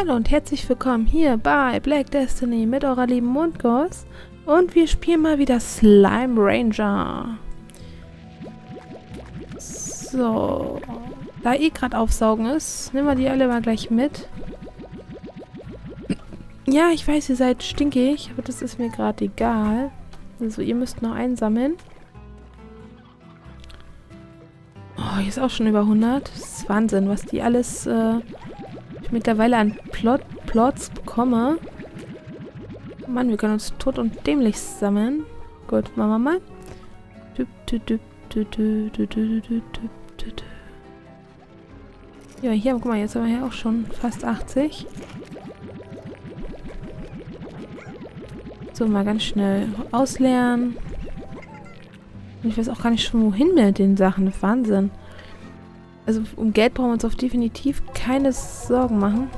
Hallo und herzlich willkommen hier bei Black Destiny mit eurer lieben Mondgoth. Und wir spielen mal wieder Slime Ranger. So. Da gerade aufsaugen ist, nehmen wir die alle mal gleich mit. Ja, ich weiß, ihr seid stinkig, aber das ist mir gerade egal. Also ihr müsst noch einsammeln. Oh, hier ist auch schon über 100. Das ist Wahnsinn, was die alles mittlerweile an Plots bekomme. Mann, wir können uns tot und dämlich sammeln. Gut, machen wir mal. Ja, hier, guck mal, jetzt haben wir hier auch schon fast 80. So, mal ganz schnell ausleeren. Und ich weiß auch gar nicht schon, wohin mit den Sachen. Das ist Wahnsinn. Also um Geld brauchen wir uns auf definitiv keine Sorgen machen.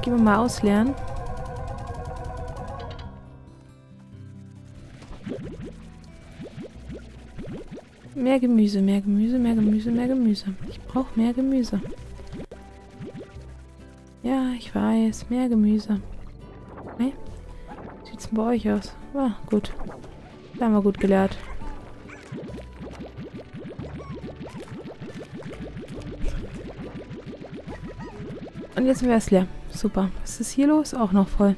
Gehen wir mal ausleeren. Mehr Gemüse, mehr Gemüse, mehr Gemüse, mehr Gemüse. Ich brauche mehr Gemüse. Ja, ich weiß. Mehr Gemüse. Ne? Wie sieht's denn bei euch aus? Ah, gut. Da haben wir gut gelehrt. Und jetzt wäre es leer. Super. Was ist hier los? Auch noch voll.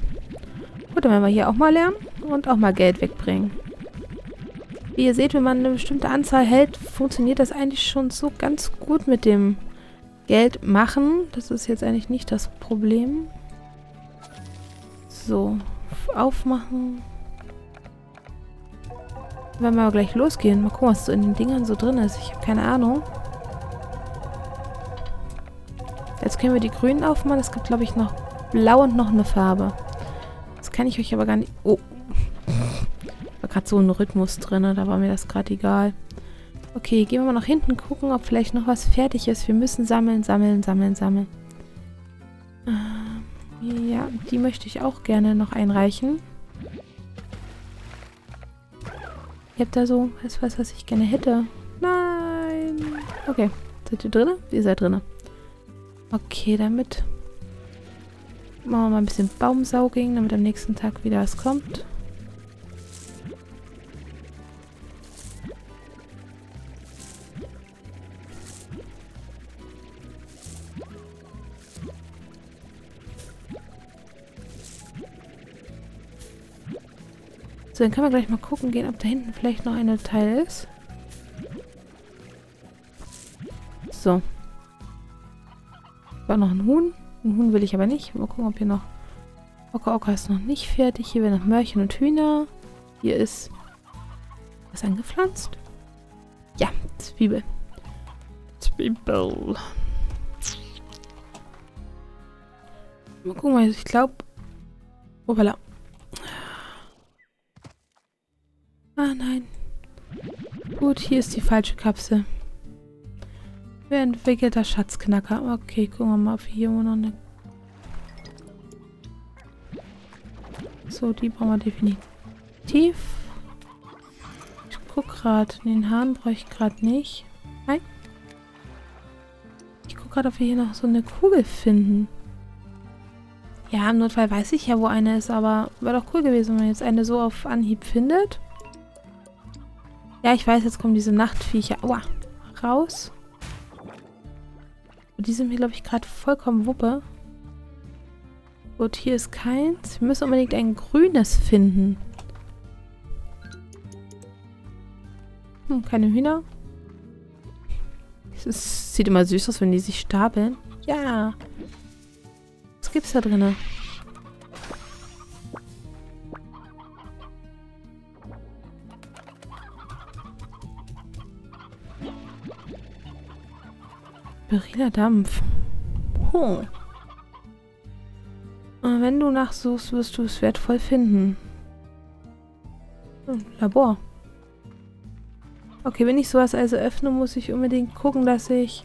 Gut, dann werden wir hier auch mal lernen und auch mal Geld wegbringen. Wie ihr seht, wenn man eine bestimmte Anzahl hält, funktioniert das eigentlich schon so ganz gut mit dem Geld machen. Das ist jetzt eigentlich nicht das Problem. So, aufmachen. Wenn wir mal gleich losgehen. Mal gucken, was so in den Dingern so drin ist. Ich habe keine Ahnung. Jetzt können wir die grünen aufmachen. Es gibt, glaube ich, noch blau und noch eine Farbe. Das kann ich euch aber gar nicht... Oh. War gerade so ein Rhythmus drin. Da war mir das gerade egal. Okay, gehen wir mal nach hinten gucken, ob vielleicht noch was fertig ist. Wir müssen sammeln, sammeln, sammeln, sammeln. Ja, die möchte ich auch gerne noch einreichen. Ich habe da so etwas, was ich gerne hätte. Nein! Okay, seid ihr drin? Ihr seid drin. Okay, damit machen wir mal ein bisschen Baumsauging, damit am nächsten Tag wieder was kommt. So, dann können wir gleich mal gucken gehen, ob da hinten vielleicht noch ein Teil ist. So. War noch ein Huhn. Ein Huhn will ich aber nicht. Mal gucken, ob hier noch... Ocker ist noch nicht fertig. Hier werden noch Möhrchen und Hühner. Hier ist... Was angepflanzt? Ja, Zwiebel. Zwiebel. Mal gucken, weil ich glaube... Hoppala. Ah, nein. Gut, hier ist die falsche Kapsel. Wer entwickelt das Schatzknacker? Okay, gucken wir mal, ob wir hier noch eine... So, die brauchen wir definitiv. Ich guck gerade. Den Hahn brauche ich gerade nicht. Nein. Ich guck gerade, ob wir hier noch so eine Kugel finden. Ja, im Notfall weiß ich ja, wo eine ist, aber wäre doch cool gewesen, wenn man jetzt eine so auf Anhieb findet. Ja, ich weiß, jetzt kommen diese Nachtviecher aua, raus. Die sind mir, glaube ich, gerade vollkommen wuppe. Gut, hier ist keins. Wir müssen unbedingt ein grünes finden. Hm, keine Hühner. Es sieht immer süß aus, wenn die sich stapeln. Ja. Was gibt's da drin? Beriler Dampf. Oh. Wenn du nachsuchst, wirst du es wertvoll finden. Labor. Okay, wenn ich sowas also öffne, muss ich unbedingt gucken, dass ich...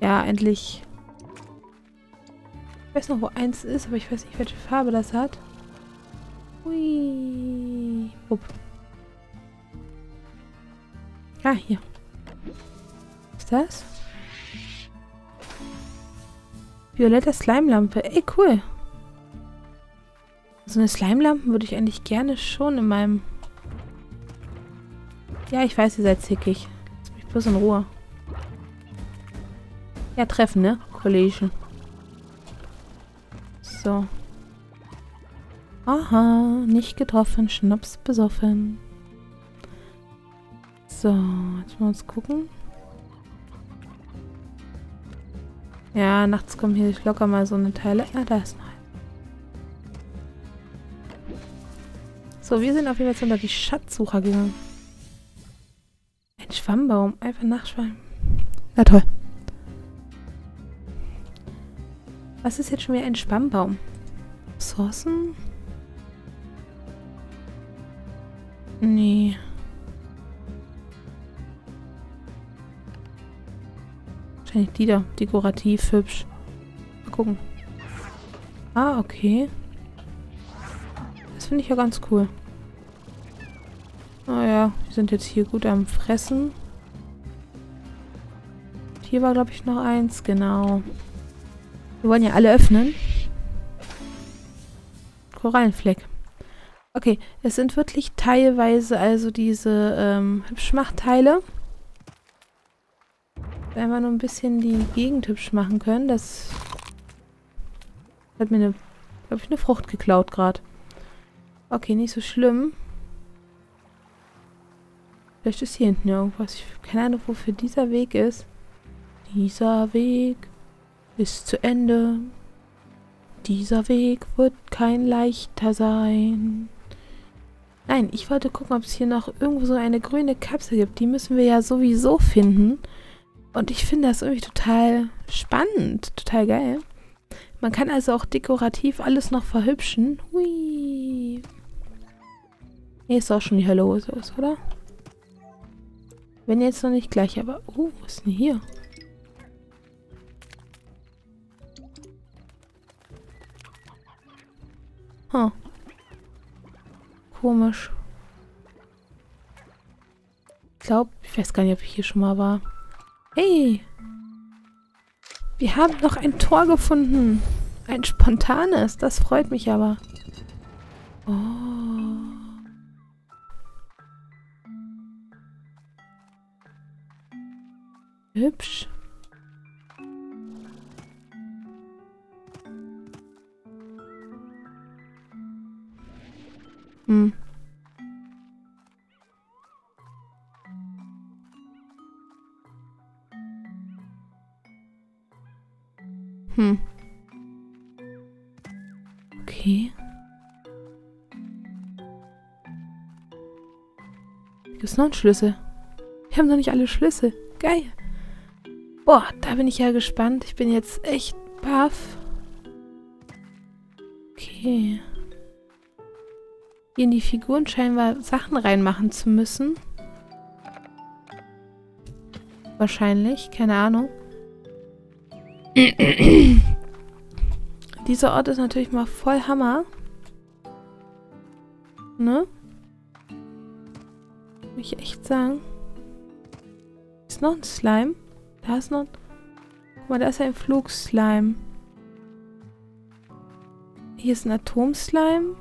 Ja, endlich... Ich weiß noch, wo eins ist, aber ich weiß nicht, welche Farbe das hat. Hui. Upp. Ah, hier. Was ist das? Violette Slime-Lampe. Ey, cool. So eine Slime-Lampe würde ich eigentlich gerne schon in meinem... Ja, ich weiß, ihr seid zickig. Lass mich bloß in Ruhe. Ja, treffen, ne? Kollegen. So. Aha, nicht getroffen. Schnaps besoffen. So, jetzt mal gucken. Ja, nachts kommen hier locker mal so eine Teile. Ah, da ist noch ein. So, wir sind auf jeden Fall unter die Schatzsucher gegangen. Ein Schwammbaum. Einfach nachschwammen. Na toll. Was ist jetzt schon wieder ein Schwammbaum? Ressourcen? Nee. Wahrscheinlich die da. Dekorativ, hübsch. Mal gucken. Ah, okay. Das finde ich ja ganz cool. Naja, wir sind jetzt hier gut am Fressen. Und hier war, glaube ich, noch eins. Genau. Wir wollen ja alle öffnen. Korallenfleck. Okay, es sind wirklich teilweise also diese hübsch Teile. Wenn wir nur ein bisschen die Gegend hübsch machen können, das hat mir eine, glaube ich, eine Frucht geklaut gerade. Okay, nicht so schlimm. Vielleicht ist hier hinten irgendwas. Ich habe keine Ahnung, wofür dieser Weg ist. Dieser Weg ist zu Ende. Dieser Weg wird kein leichter sein. Nein, ich wollte gucken, ob es hier noch irgendwo so eine grüne Kapsel gibt. Die müssen wir ja sowieso finden. Und ich finde das irgendwie total spannend. Total geil. Man kann also auch dekorativ alles noch verhübschen. Hui. Hier ist auch schon die Hölle los, oder? Wenn jetzt noch nicht gleich, aber... Oh, was ist denn hier? Huh. Komisch. Ich glaube, ich weiß gar nicht, ob ich hier schon mal war. Hey! Wir haben noch ein Tor gefunden. Ein spontanes. Das freut mich aber. Oh. Hübsch. Hm. Hm. Okay. Gibt es noch einen Schlüssel? Wir haben noch nicht alle Schlüssel. Geil. Boah, da bin ich ja gespannt. Ich bin jetzt echt baff. Okay. Hier in die Figuren scheinbar Sachen reinmachen zu müssen. Wahrscheinlich, keine Ahnung. Dieser Ort ist natürlich mal voll Hammer. Ne? Muss ich echt sagen. Ist noch ein Slime. Da ist noch ein... Guck mal, da ist ein Flugslime. Hier ist ein Atomslime.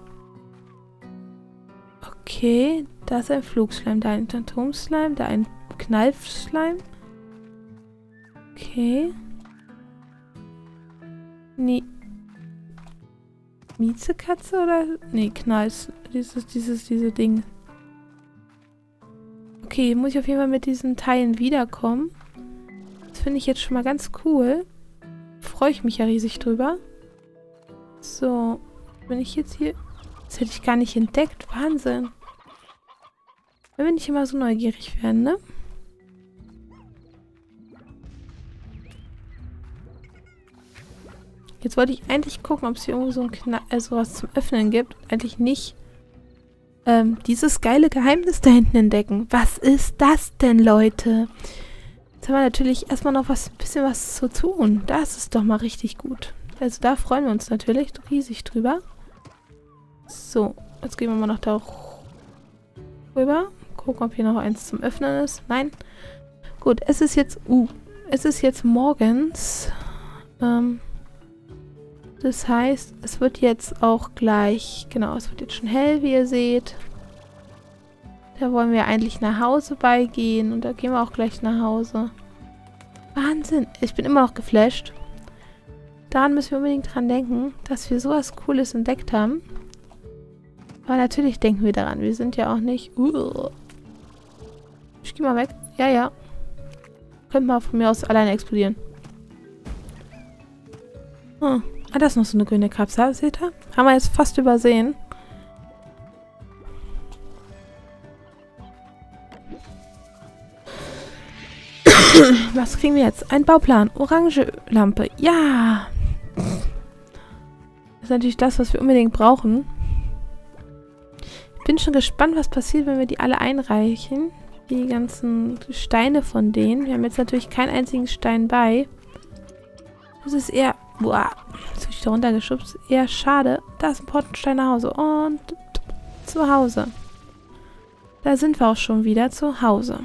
Okay, da ist ein Flugslime, da ein Atomslime, da ein Knallslime. Okay. Nee. Miezekatze oder? Nee, Knalls. Diese Ding. Okay, muss ich auf jeden Fall mit diesen Teilen wiederkommen. Das finde ich jetzt schon mal ganz cool. Freue ich mich ja riesig drüber. So, bin ich jetzt hier? Das hätte ich gar nicht entdeckt. Wahnsinn. Wenn wir nicht immer so neugierig werden, ne? Jetzt wollte ich eigentlich gucken, ob es hier irgendwo so ein sowas zum Öffnen gibt. Eigentlich nicht. Dieses geile Geheimnis da hinten entdecken. Was ist das denn, Leute? Jetzt haben wir natürlich erstmal noch ein bisschen was zu tun. Das ist doch mal richtig gut. Also da freuen wir uns natürlich riesig drüber. So, Jetzt gehen wir mal nach da rüber. Gucken, ob hier noch eins zum Öffnen ist. Nein. Gut, es ist jetzt... es ist jetzt morgens. Das heißt, es wird jetzt auch gleich... Genau, es wird jetzt schon hell, wie ihr seht. Da wollen wir eigentlich nach Hause beigehen. Und da gehen wir auch gleich nach Hause. Wahnsinn! Ich bin immer noch geflasht. Daran müssen wir unbedingt dran denken, dass wir sowas Cooles entdeckt haben. Aber natürlich denken wir daran. Wir sind ja auch nicht... Ich geh mal weg. Ja, ja. Könnte mal von mir aus alleine explodieren. Oh. Ah, das ist noch so eine grüne Kapsel. Seht ihr? Haben wir jetzt fast übersehen. Was kriegen wir jetzt? Ein Bauplan. Orange Lampe. Ja! Das ist natürlich das, was wir unbedingt brauchen. Ich bin schon gespannt, was passiert, wenn wir die alle einreichen. Die ganzen Steine von denen. Wir haben jetzt natürlich keinen einzigen Stein bei. Das ist eher... Boah, jetzt bin ich da runtergeschubst. Eher schade. Da ist ein Pottenstein nach Hause. Und zu Hause. Da sind wir auch schon wieder zu Hause.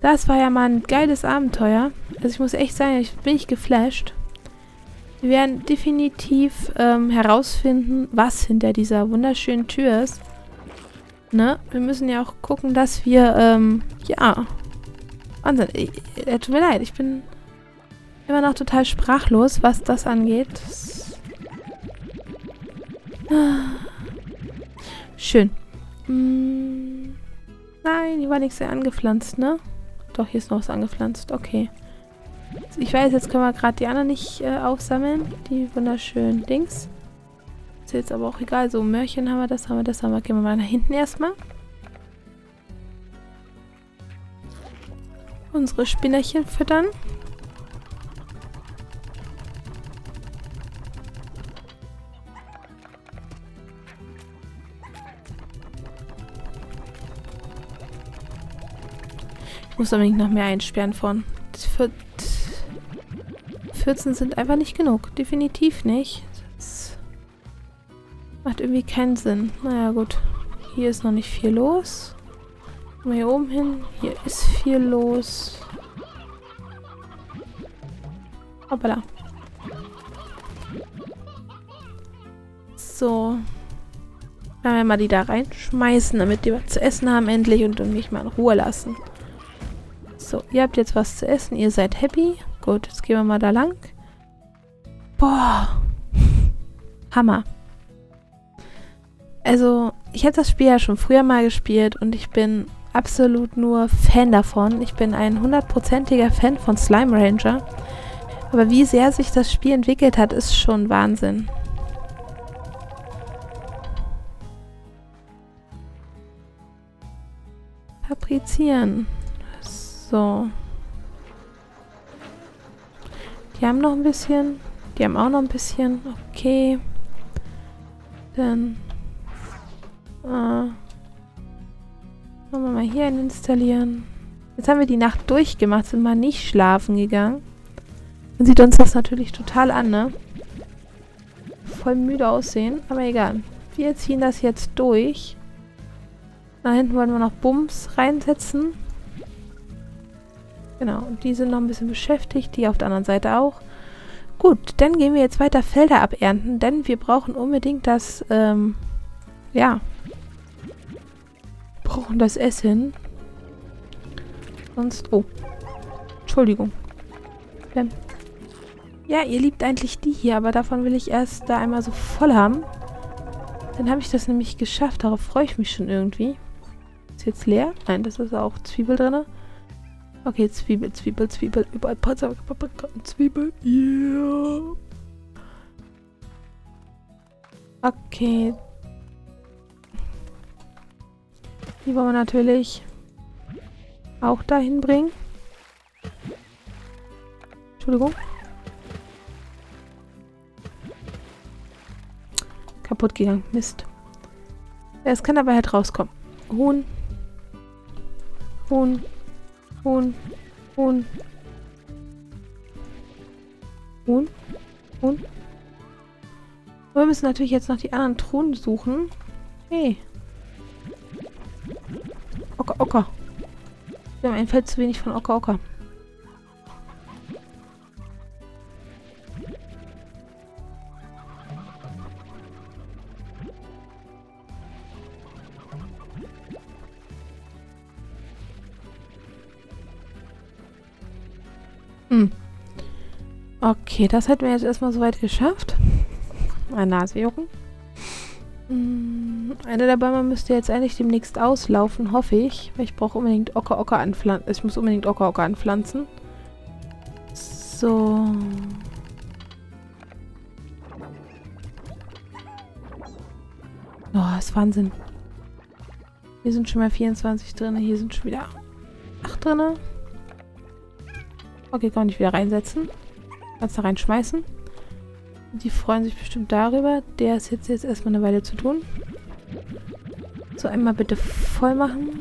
Das war ja mal ein geiles Abenteuer. Also ich muss echt sagen, ich bin nicht geflasht. Wir werden definitiv herausfinden, was hinter dieser wunderschönen Tür ist. Ne? Wir müssen ja auch gucken, dass wir, ja. Wahnsinn. Tut mir leid, ich bin immer noch total sprachlos, was das angeht. Schön. Nein, hier war nichts mehr angepflanzt, ne? Doch, hier ist noch was angepflanzt. Okay. Ich weiß, jetzt können wir gerade die anderen nicht aufsammeln. Die wunderschönen Dings. Ist jetzt aber auch egal. So, Möhrchen haben wir, das haben wir, das haben wir. Gehen wir mal nach hinten erstmal. Unsere Spinnerchen füttern. Ich muss unbedingt noch mehr einsperren von. 14 sind einfach nicht genug. Definitiv nicht. Das macht irgendwie keinen Sinn. Naja, gut. Hier ist noch nicht viel los. Gehen wir hier oben hin. Hier ist viel los. Hoppala. So. Dann werden wir mal die da reinschmeißen, damit die was zu essen haben endlich und mich mal in Ruhe lassen. So, ihr habt jetzt was zu essen, ihr seid happy. Gut, jetzt gehen wir mal da lang. Boah. Hammer. Also, ich hätte das Spiel ja schon früher mal gespielt und ich bin absolut nur Fan davon. Ich bin ein 100%iger Fan von Slime Ranger. Aber wie sehr sich das Spiel entwickelt hat, ist schon Wahnsinn. Fabrizieren. So. Die haben noch ein bisschen. Die haben auch noch ein bisschen. Okay. Dann machen wir mal hier einen installieren. Jetzt haben wir die Nacht durchgemacht, sind mal nicht schlafen gegangen. Man sieht uns das natürlich total an, ne? Voll müde aussehen, aber egal. Wir ziehen das jetzt durch. Da hinten wollen wir noch Bums reinsetzen. Genau, und die sind noch ein bisschen beschäftigt, die auf der anderen Seite auch. Gut, dann gehen wir jetzt weiter Felder abernten, denn wir brauchen unbedingt das, brauchen das Essen. Sonst, Entschuldigung. Ja, ihr liebt eigentlich die hier, aber davon will ich erst da einmal so voll haben. Dann habe ich das nämlich geschafft, darauf freue ich mich schon irgendwie. Ist jetzt leer? Nein, das ist auch Zwiebel drin. Okay, Zwiebel, Zwiebel, Zwiebel, überall Zwiebel, yeah. Okay. Die wollen wir natürlich auch dahin bringen. Entschuldigung. Kaputt gegangen, Mist. Es kann aber halt rauskommen. Huhn. Huhn. Huhn, Huhn, Huhn, Huhn. Aber wir müssen natürlich jetzt noch die anderen Truhen suchen. Hey. Ocker, Ocker. Wir haben ein Feld zu wenig von Ocker, Ocker. Okay, das hätten wir jetzt erstmal soweit geschafft. Meine Nase jucken. Einer der Bäume müsste jetzt eigentlich demnächst auslaufen, hoffe ich. Weil ich brauche unbedingt Ocker-Ocker anpflanzen. Ich muss unbedingt Ocker-Ocker anpflanzen. So. Oh, ist Wahnsinn. Hier sind schon mal 24 drin. Hier sind schon wieder 8 drin. Okay, kann man nicht wieder reinsetzen. Kannst da reinschmeißen. Die freuen sich bestimmt darüber. Der ist jetzt erstmal eine Weile zu tun. So, einmal bitte voll machen.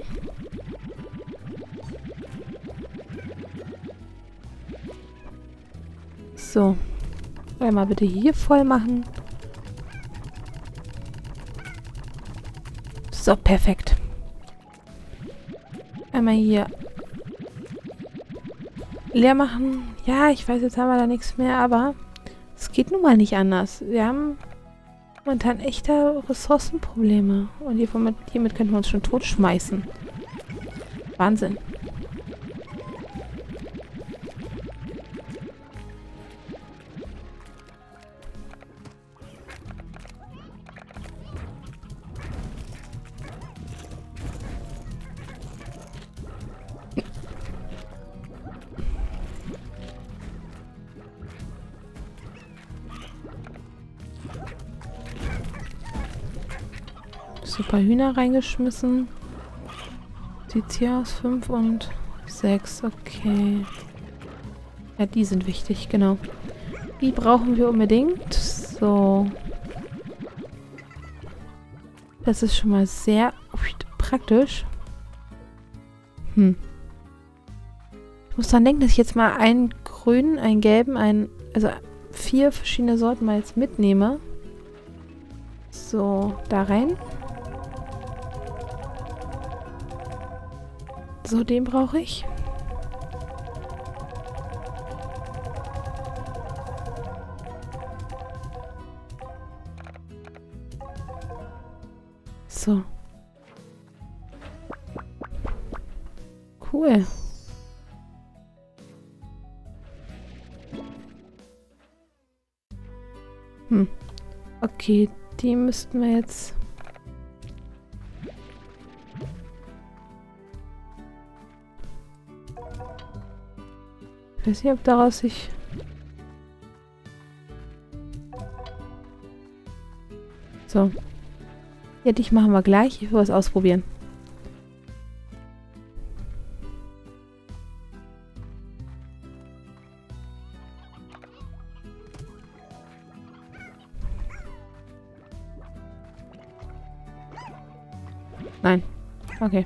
So. Einmal bitte hier voll machen. So, perfekt. Einmal hier leer machen. Ja, ich weiß, jetzt haben wir da nichts mehr, aber es geht nun mal nicht anders. Wir haben momentan echte Ressourcenprobleme. Und hiermit könnten wir uns schon totschmeißen. Wahnsinn. Super Hühner reingeschmissen. Sieht's hier aus? 5 und 6. Okay. Ja, die sind wichtig, genau. Die brauchen wir unbedingt. So. Das ist schon mal sehr praktisch. Hm. Ich muss dann denken, dass ich jetzt mal einen grünen, einen gelben, also 4 verschiedene Sorten mal jetzt mitnehme. So, da rein. So, den brauche ich. So. Cool. Okay, die müssten wir jetzt... Ich weiß nicht, ob daraus sich... So. Ja, dich machen wir gleich. Ich will was ausprobieren. Nein. Okay.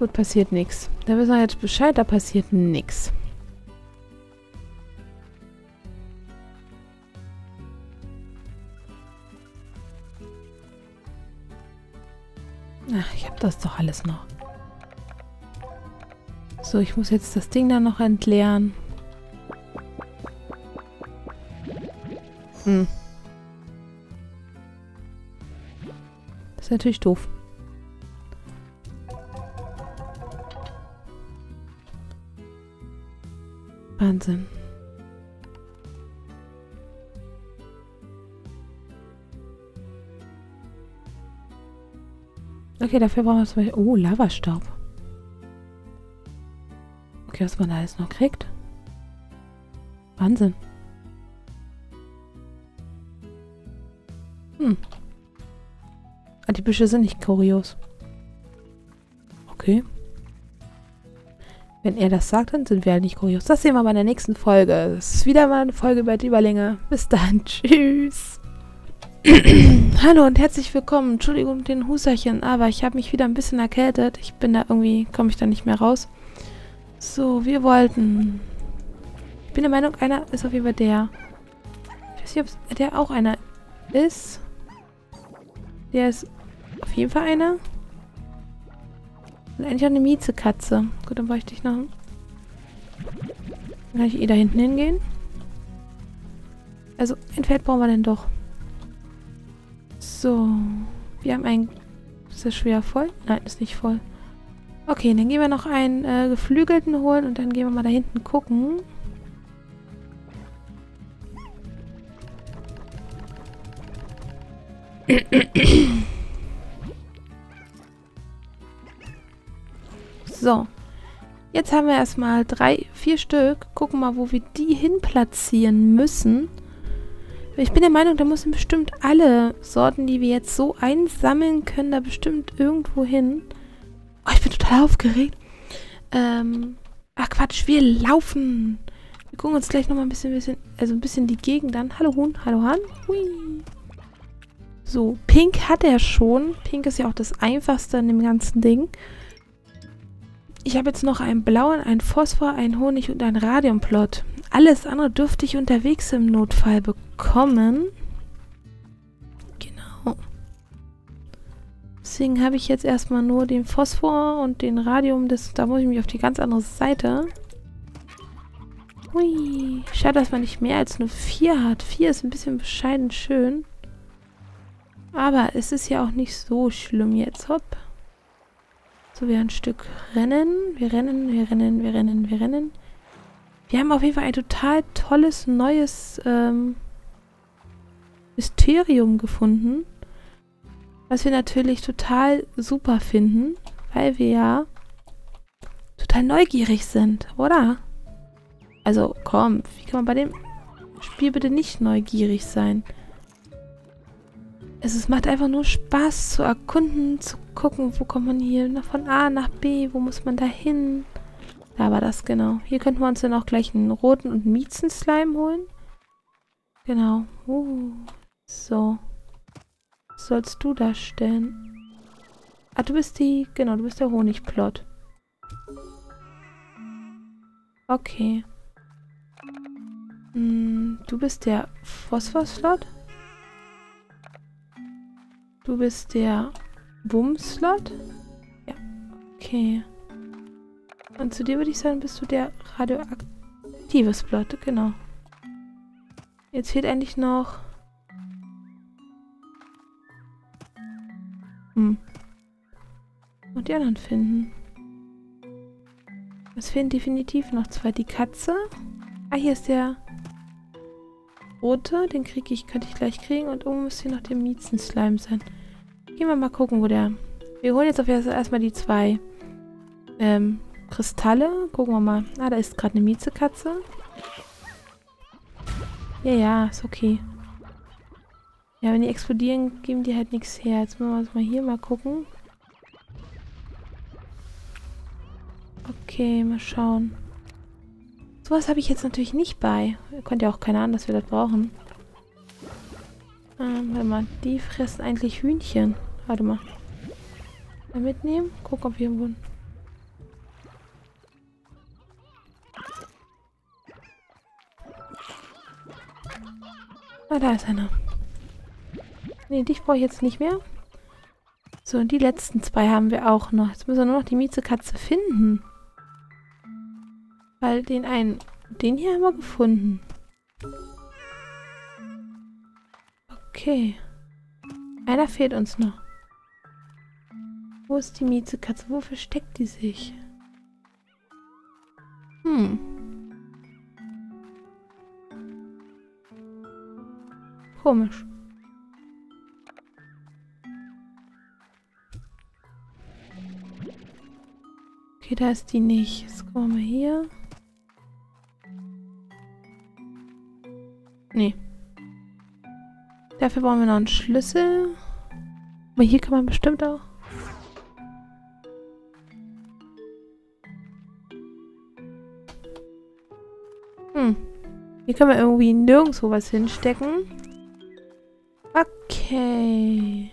Gut, passiert nichts. Da wissen wir jetzt Bescheid, da passiert nichts. Ach, ich habe das doch alles noch. So, ich muss jetzt das Ding dann noch entleeren. Hm. Das ist natürlich doof. Wahnsinn. Okay, dafür brauchen wir zum Beispiel... Oh, Lavastaub. Okay, was man da alles noch kriegt. Wahnsinn. Hm. Ah, die Büsche sind nicht kurios. Okay. Wenn er das sagt, dann sind wir halt nicht kurios. Das sehen wir bei der nächsten Folge. Es ist wieder mal eine Folge über die Überlänge. Bis dann. Tschüss. Hallo und herzlich willkommen. Entschuldigung mit den Huserchen, aber ich habe mich wieder ein bisschen erkältet. Ich bin da irgendwie, komme ich da nicht mehr raus. So, wir wollten... Ich bin der Meinung, einer ist auf jeden Fall der. Ich weiß nicht, ob der auch einer ist. Der ist auf jeden Fall einer. Und eigentlich auch eine Miezekatze. Gut, dann bräuchte ich noch. Dann kann ich eh da hinten hingehen. Also, ein Feld brauchen wir denn doch. So. Wir haben ein... Ist das schwer voll? Nein, ist nicht voll. Okay, dann gehen wir noch einen Geflügelten holen und dann gehen wir mal da hinten gucken. So. Jetzt haben wir erstmal 3, 4 Stück. Gucken mal, wo wir die hin platzieren müssen. Ich bin der Meinung, da müssen bestimmt alle Sorten, die wir jetzt so einsammeln können, da bestimmt irgendwo hin. Oh, ich bin total aufgeregt. Ach Quatsch, wir laufen. Wir gucken uns gleich nochmal ein bisschen die Gegend an. Hallo Huhn, hallo Hahn. Hui. So, Pink hat er schon. Pink ist ja auch das Einfachste in dem ganzen Ding. Ich habe jetzt noch einen blauen, einen Phosphor, einen Honig und einen Radiumplot. Alles andere dürfte ich unterwegs im Notfall bekommen. Genau. Deswegen habe ich jetzt erstmal nur den Phosphor und den Radium. Da muss ich mich auf die ganz andere Seite. Hui. Schade, dass man nicht mehr als nur 4 hat. 4 ist ein bisschen bescheiden schön. Aber es ist ja auch nicht so schlimm jetzt. Hopp. So, wir ein Stück rennen. Wir rennen, wir rennen, wir rennen, wir rennen. Wir haben auf jeden Fall ein total tolles, neues Mysterium gefunden. Was wir natürlich total super finden, weil wir ja total neugierig sind, oder? Also, komm, wie kann man bei dem Spiel bitte nicht neugierig sein? Es macht einfach nur Spaß zu erkunden, zu gucken, wo kommt man hier von A nach B, wo muss man da hin? Da war das, genau. Hier könnten wir uns dann auch gleich einen roten und Miezen-Slime holen. Genau. So. Was sollst du da stellen? Ah, du bist die... Genau, du bist der Honigplot. Okay. Du bist der Phosphor-Slot? Du bist der Bum-Slot? Ja. Okay. Und zu dir würde ich sagen, bist du der radioaktive Slot, genau. Jetzt fehlt eigentlich noch... Und die anderen finden. Es fehlen definitiv noch 2. Die Katze. Ah, hier ist der... Rote, den könnte ich gleich kriegen. Und oben müsste hier noch der Miezen-Slime sein. Gehen wir mal gucken, wo der... Wir holen jetzt auf jeden Fall erstmal die 2 Kristalle. Gucken wir mal. Ah, da ist gerade eine Miezekatze. Ja, ja, ist okay. Ja, wenn die explodieren, geben die halt nichts her. Jetzt müssen wir uns mal hier mal gucken. Okay, mal schauen. Sowas habe ich jetzt natürlich nicht bei. Konnte ja auch keine Ahnung, dass wir das brauchen. Warte mal. Die fressen eigentlich Hühnchen. Warte mal. Mal mitnehmen. Guck, ob wir irgendwo... Ah, da ist einer. Nee, dich brauche ich jetzt nicht mehr. So, und die letzten 2 haben wir auch noch. Jetzt müssen wir nur noch die Miezekatze finden. Weil den hier haben wir gefunden. Okay. Einer fehlt uns noch. Wo ist die Miezekatze? Wo versteckt die sich? Komisch. Okay, da ist die nicht. Jetzt kommen wir hier. Nee. Dafür brauchen wir noch einen Schlüssel. Aber hier kann man bestimmt auch... Hier können wir irgendwie nirgendwo was hinstecken. Okay.